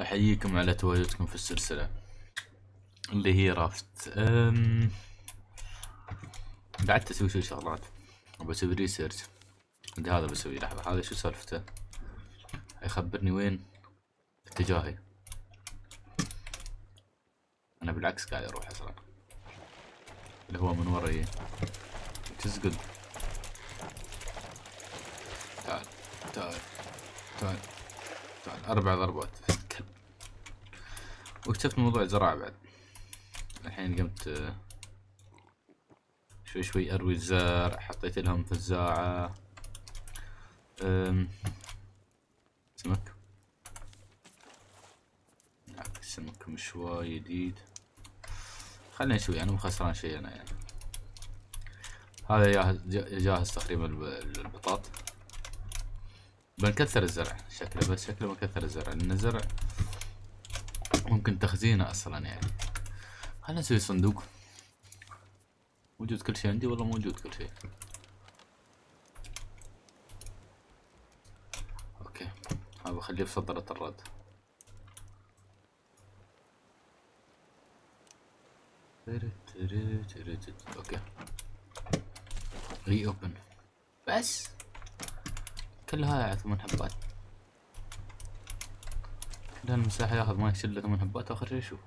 أحييكم على تواجدكم في السلسلة اللي هي رافت. قعدت أسوي شوي شغلات، وبسوي ريسيرش. عندي هذا بسوي لحظة، هذا شو سالفته؟ هيخبرني وين اتجاهي. أنا بالعكس قاعد أروح أصلا، اللي هو من وراي. تزقل. تعال تعال تعال تعال، 4 ضربات. واكتشفت موضوع الزراعة بعد. الحين قمت شوي شوي أروي الزرع، حطيت لهم فزاعة. سمك. سمك مش وايد جديد. خلينا نسوي، أنا مو خسران شي أنا يعني. هذا جاهز تقريبا البطاط. بنكثر الزرع شكله، بس شكله بنكثر الزرع لأن الزرع ممكن تخزينه أصلا يعني. خلينا نسوي صندوق. موجود كل شي عندي، والله موجود كل شي. اوكي، هذا بخليه في صدرة الرد. اوكي، ري اوبن. بس كل هاي 8 حبات، كل هالمساحة ياخذ ما يشيل لك 8 حبات. اخر شي شوف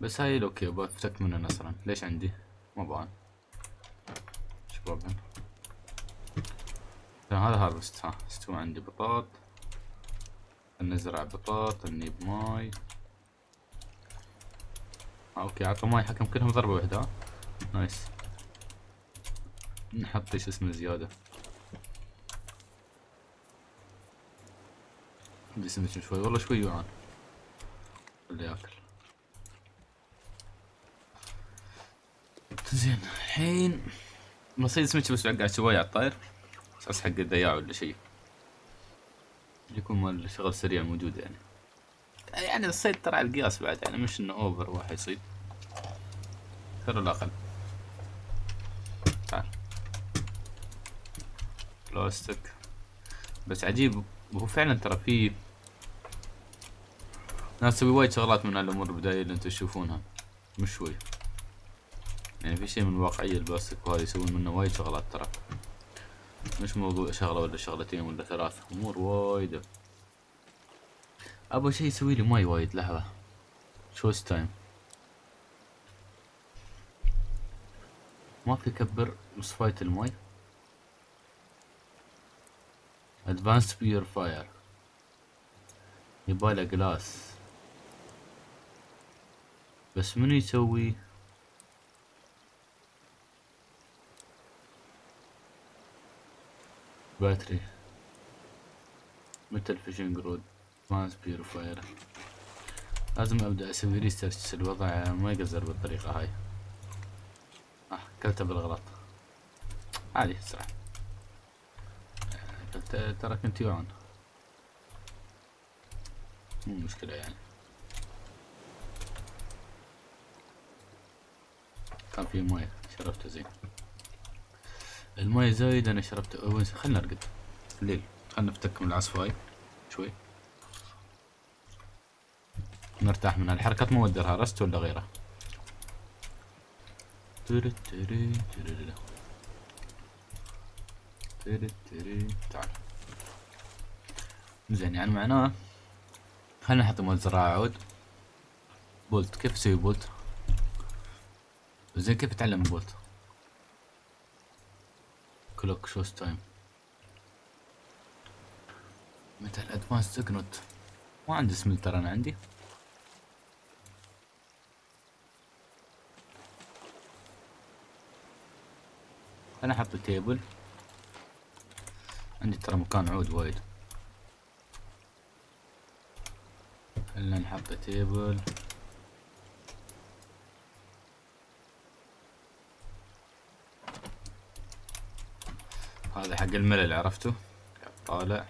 بس هاي اوكي بفتك منه نصرا. ليش عندي ما بعان شباب؟ هذا هاربست، ها استوى عندي بطاط. نزرع بطاط، نجيب ماي. اوكي عطى ماي حكم كلهم ضربة واحدة. نايس. نحط شو اسمه زيادة. جسمي شوي والله شوي جوعان، اللي ياكل زين. الحين مصيد سمك بس قاعد اسويه على الطاير، اساس حق الدياع ولا شيء يكون مال شغل سريع موجود يعني. يعني الصيد ترى على القياس بعد يعني، مش انه اوفر واحد يصيد ترى الاقل. تعال بلاستيك. بس عجيب وهو فعلا ترى في ناس تسوي وايد شغلات من هالامور البداية اللي انتم تشوفونها، مش شوي يعني. في شيء من واقعية البلاستيك، وهذا يسوون منه وايد شغلات ترى، مش موضوع شغلة ولا شغلتين ولا 3 امور وايدة. ابغى شيء يسوي لي ماي وايد. لحظة، شوز تايم. ما في كبر مصفاية الماي. ادفانس بيورفاير، يباله جلاس. بس منو يسوي؟ باتري متل فيشن جرود ادفانس بيورفاير. لازم ابدا اسوي ريسيرش. الوضع ما يقزر بالطريقة هاي. كلته بالغلط عادي، اسرع. ترى كنت جوعان، مو مشكلة يعني. كان في ماي شربته زين. الماي زايد انا شربته. خلنا نرقد الليل، خلنا نفتك من العصفاي شوي، نرتاح من هالحركات. ما ودرها رست ولا غيره. تعال زين يعني. معناه خلنا نحط مال زراعة عود. بولت، كيف اسوي بولت؟ زين كيف اتعلم بولت؟ كلوك شوز تايم. متل ادفانس تكنوت. ما عندي سملتر انا عندي. انا احط التيبل. عندي ترى مكان عود وايد. خلنا نحط تيبل. هذا حق الملل، عرفته؟ طالع.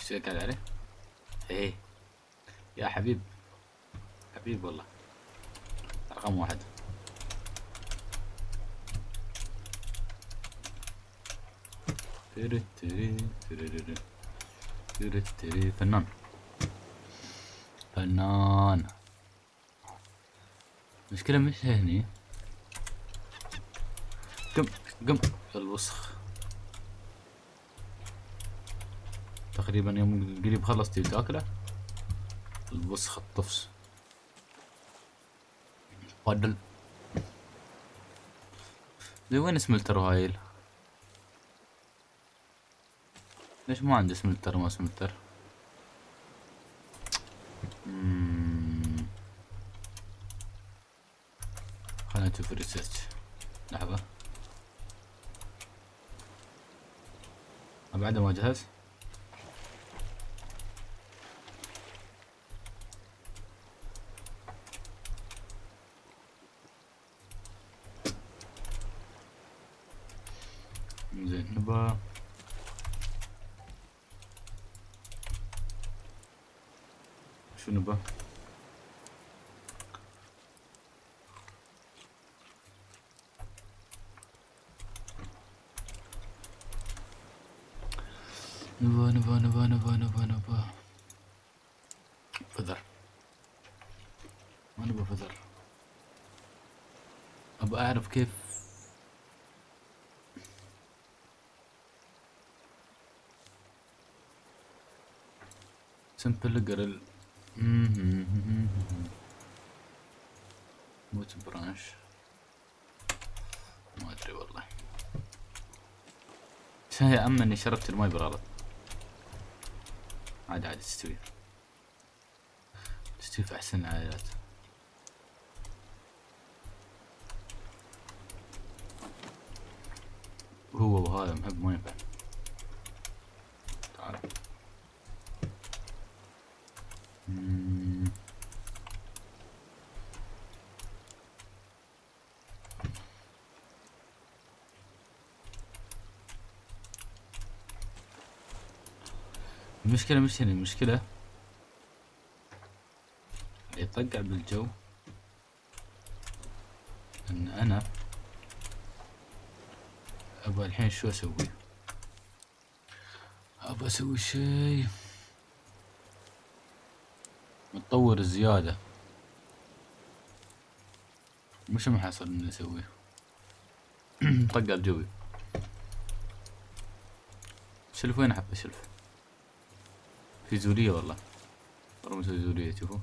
ايش قاعد عليه؟ ايه يا حبيب حبيب والله. رقم 1. فنان فنان. المشكلة مش هني. قم قم الوسخ. تقريبا يوم قريب خلصت تاكله الوسخ الطفس. قدل زي وين سملتر هايل؟ ليش ما عندي سملتر؟ ما سملتر خلنا نشوف الريسيرش. لحظة بعد ما جهز زين نبا شنو نبا نبا نبا نبا نبا نبا نبا فذر. ما نبا فذر. أبى أعرف كيف سمبل جرل. موت برانش. ما أدري والله. شاي أما إني شربت الماي بالغلط. عاد عاد تستوي تستوي في أحسن العائلات. هو وهذا محب ما ينفع. تعال المشكلة مش هنا. المشكلة يطقع بالجو ان انا ابى الحين شو اسوي؟ ابى اسوي شي متطور زيادة مش محصل اني اسويه. طقع بجوي شلف. وين احب اشلف؟ في زورية والله رمز زورية. شوفوا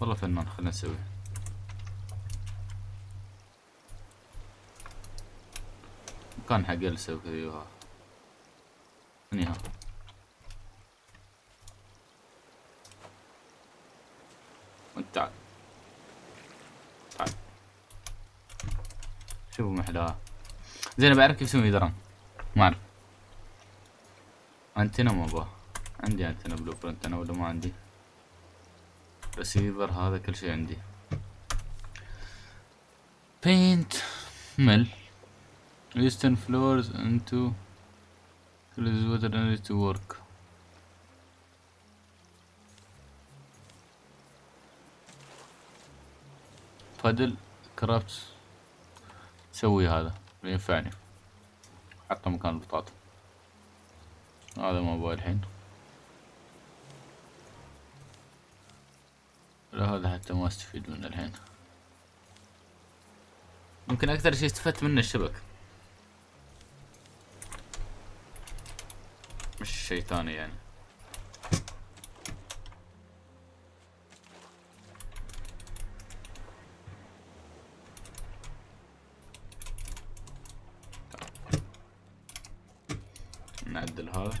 والله فنان. خلنا نسوي مكان حق السوق فيها. هني ها وانت تعال تعال. شوفوا محلاها. زين بعرف كيف اسوي درام. ما اعرف انتنا ما ابغاه. عندي أنتنا بلو برنت أنا ولا ما عندي؟ رسيفر هذا كل شي عندي. بينت مل ويستن فلورز انتو كلز ووتر انري تو ورك. فدل كرافت سوي هذا ينفعني. حطه مكان البطاطا. هذا ما ابغاه الحين. لا هذا حتى ما استفيد منه الحين. ممكن اكثر شيء استفدت منه الشبك مش شيء ثاني يعني. نعدل هذا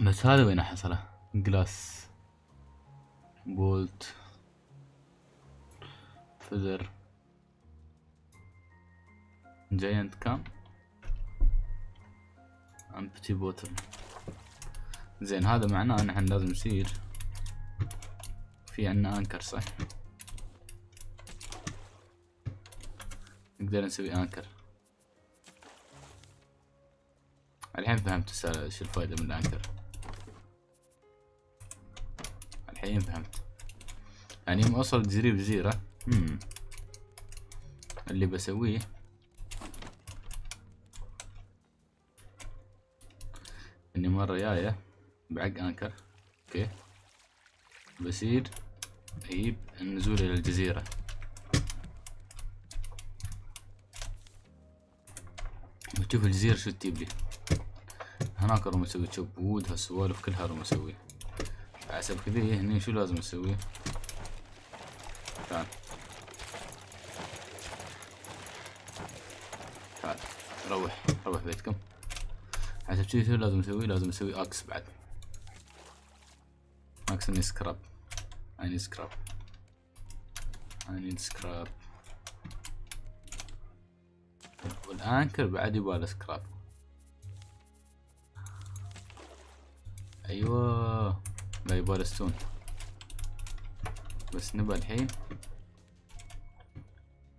بس هذا وين حصله؟ جلاس بولت Feather, Giant Camp, Empty Bottle. زين هذا معناه ان احنا لازم نصير في عنا انكر صح؟ نقدر نسوي انكر. الحين فهمت السالفة شو الفايدة من الانكر. الحين فهمت. يعني يوم اوصل جزيرة بجزيرة اللي بسويه اني مرة جاية بعق انكر اوكي بصير اجيب النزول الى الجزيرة وشوف الجزيرة شو تجيب لي هناك رمسوي تشوب وود هالسوالف كلها رمسوي حسب كذا هني شو لازم اسوي تعال تعال روح روح بيتكم حسب كذا شو لازم اسوي لازم اسوي اكس بعد اكس اني سكراب اني سكراب اني سكراب والانكر بعد يبغى سكراب ايوه لا يبغى ستون بس نبغى الحين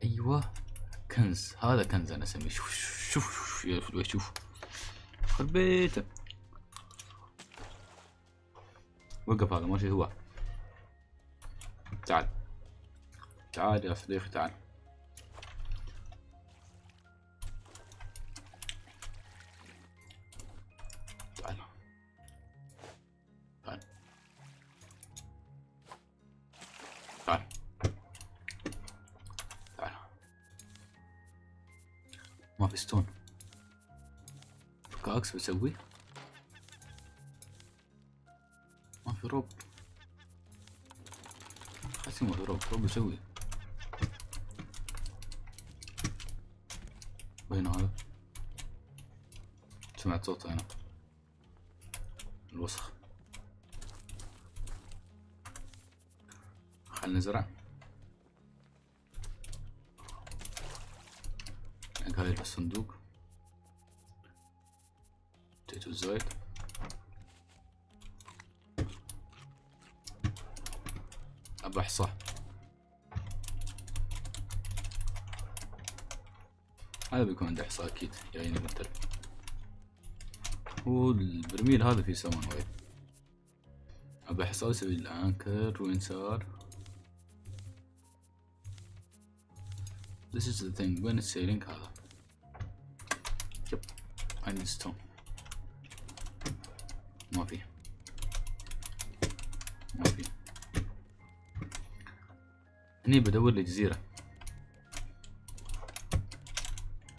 ايوه كنز هذا كنز انا اسميه شوف شوف شوف شوف خربيته وقف هذا ماشي هو تعال تعال يا صديقي تعال ما في ستون كاكس بسوي ما في روب حسي ما في روب روب بسوي وين هذا سمعت صوته هنا الوسخ خلنا نزرع هاي الصندوق تيتو زايد أبى أحصاه هذا بيكون عنده إحصاء أكيد جايني مثل والبرميل هذا فيه سمن وايد أبى أحصاه يسوي الأنكر وين صار This is the thing when it's sailing هذا Yep, I need stone. ما في ما في هني بدور لي جزيرة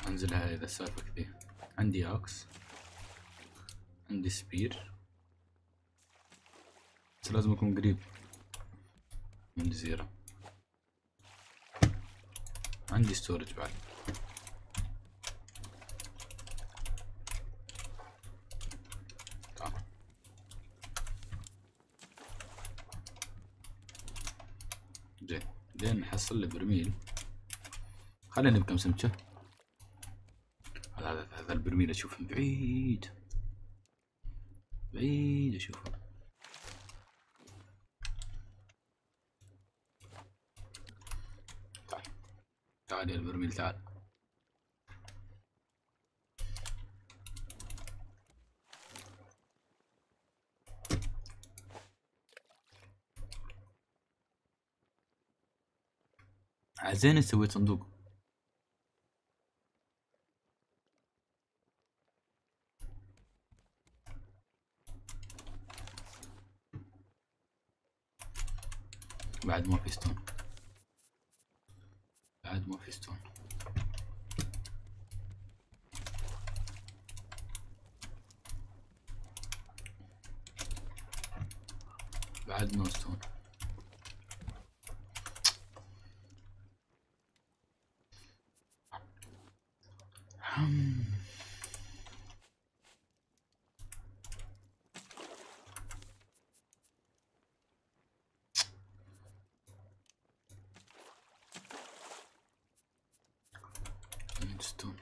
انزلها اذا السالفة كذي عندي اكس عندي سبير بس لازم اكون قريب من الجزيرة عندي ستورج بعد طبعا. زين زين نحصل لي برميل خلينا بكم سمكة هذا البرميل اشوفه بعيد بعيد اشوفه تعال يا البرميل تعال عزين سويت صندوق بعد ما في ستون بعد ما في ستون بعد ما ستون 166.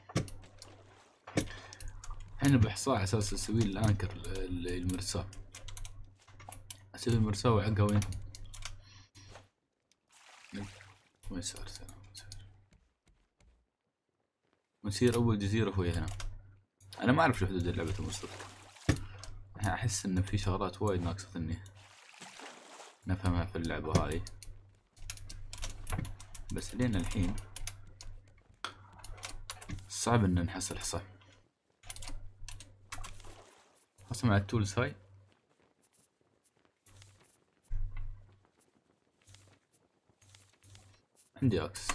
احنا بحصاه على اساس اسوي الانكر للمرساه، اسوي المرساه وعقها وين؟ وين صارت؟ ونصير اول جزيرة هو هنا. انا ما اعرف شو حدود اللعبة المصرية، احس ان في شغلات وايد ناقصة اني نفهمها في اللعبة هاي، بس لين الحين صعب ان نحصل الحصان خاصة مع التولز هاي. عندي اكس،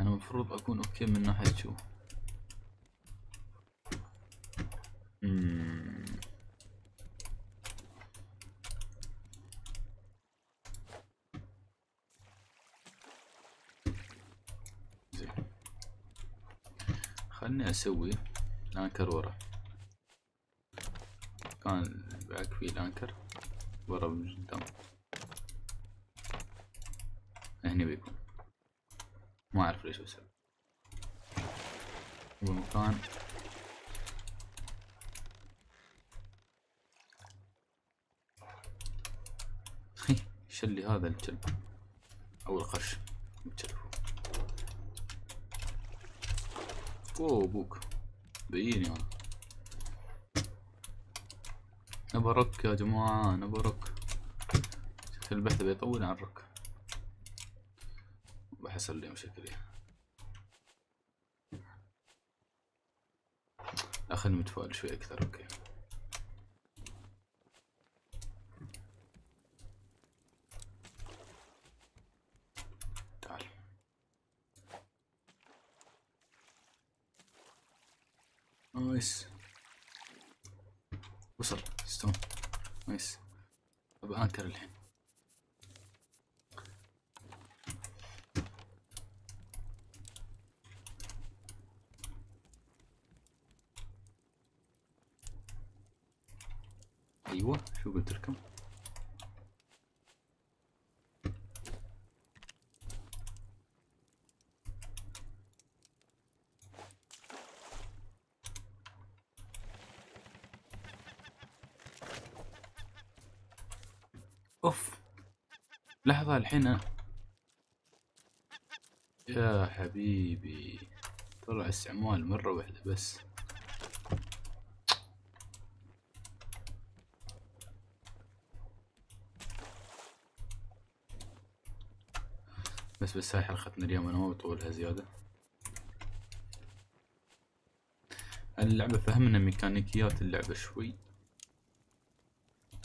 انا المفروض اكون اوكي من ناحية شو. زين، خلني اسوي لانكر ورا، كان بعد في لانكر ورا من قدام هني بيكون. ما اعرف ليش بسوي هو مكان شلي هذا الكلب او القرش متشلفه. اوه ابوك بييني انا نبى رك يا جماعة، نبى رك. شكل البحث بيطول عن رك، بحصل لي مشكلة. خلني متفائل شوي اكثر. اوكي نايس، وصل ستون نايس. ابى انكر الحين. ايوه شو قلت لكم، اوف لحظة الحين أنا. يا حبيبي طلع استعمال مرة واحدة بس. بس هاي حلقتنا اليوم، انا ما بطولها زيادة. اللعبة فهمنا ميكانيكيات اللعبة شوي.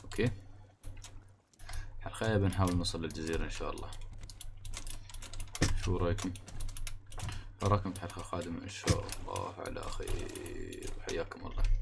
اوكي الحلقة بنحاول نوصل للجزيرة ان شاء الله. شو رايكم؟ اراكم في حلقة قادمة ان شاء الله على خير، وحياكم الله.